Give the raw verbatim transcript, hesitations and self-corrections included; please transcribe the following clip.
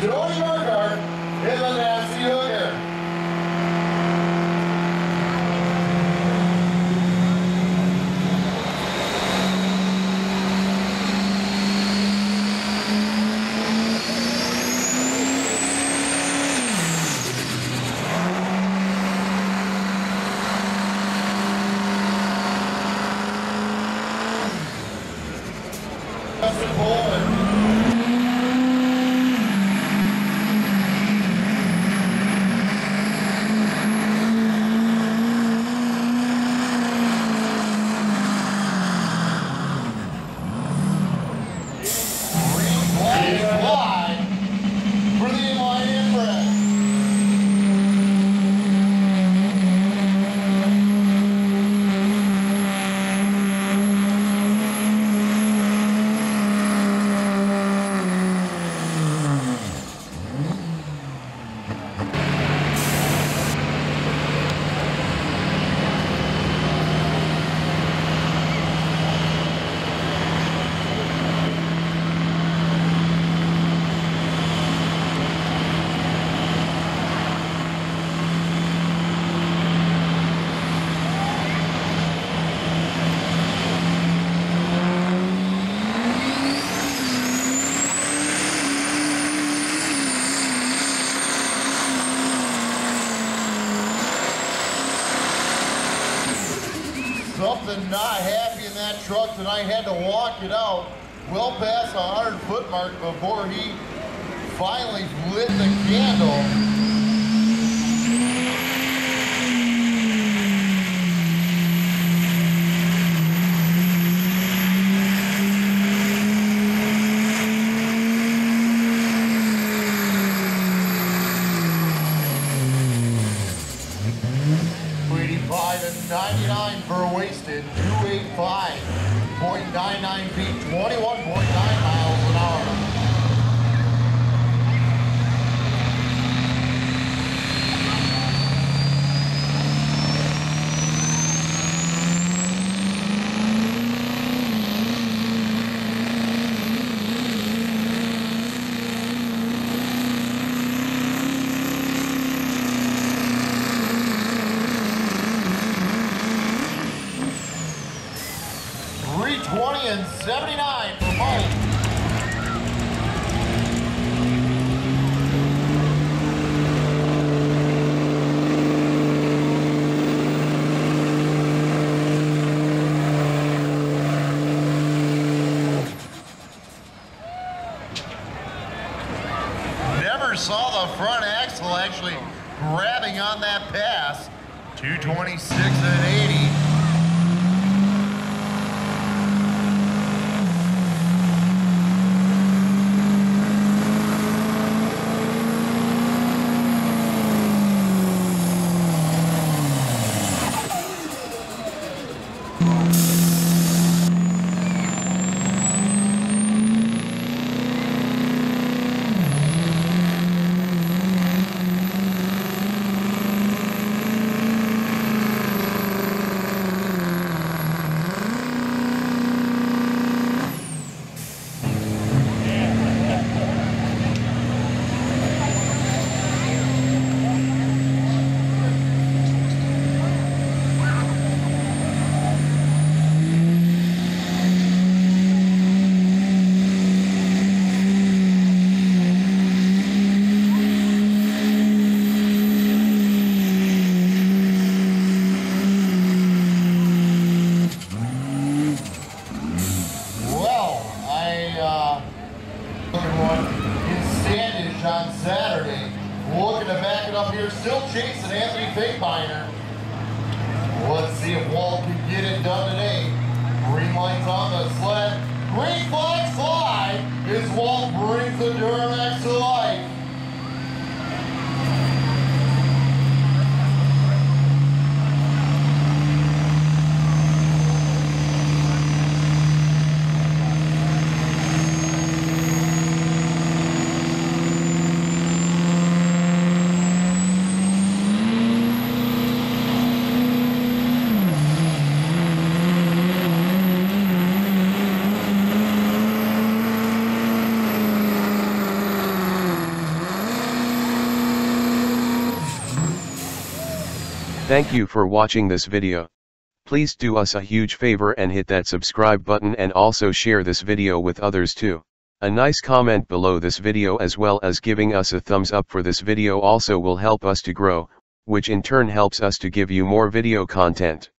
Joey Berger is a nasty hooker. Something not happy in that truck tonight, had to walk it out. Well past the hundred foot mark before he finally lit the candle. ninety-nine for wasted, two eighty-five point nine nine feet, twenty-one point nine. seventy-nine for Walt. Never saw the front axle actually grabbing on that pass. two twenty-six and eighty. On Saturday, looking to back it up here, still chasing Anthony Faithbeiner. Let's see if Walt can get it done today. Green lights on the sled. Green flag slide as Walt brings the Duramax to life. Thank you for watching this video. Please do us a huge favor and hit that subscribe button, and also share this video with others too. A nice comment below this video as well as giving us a thumbs up for this video also will help us to grow, which in turn helps us to give you more video content.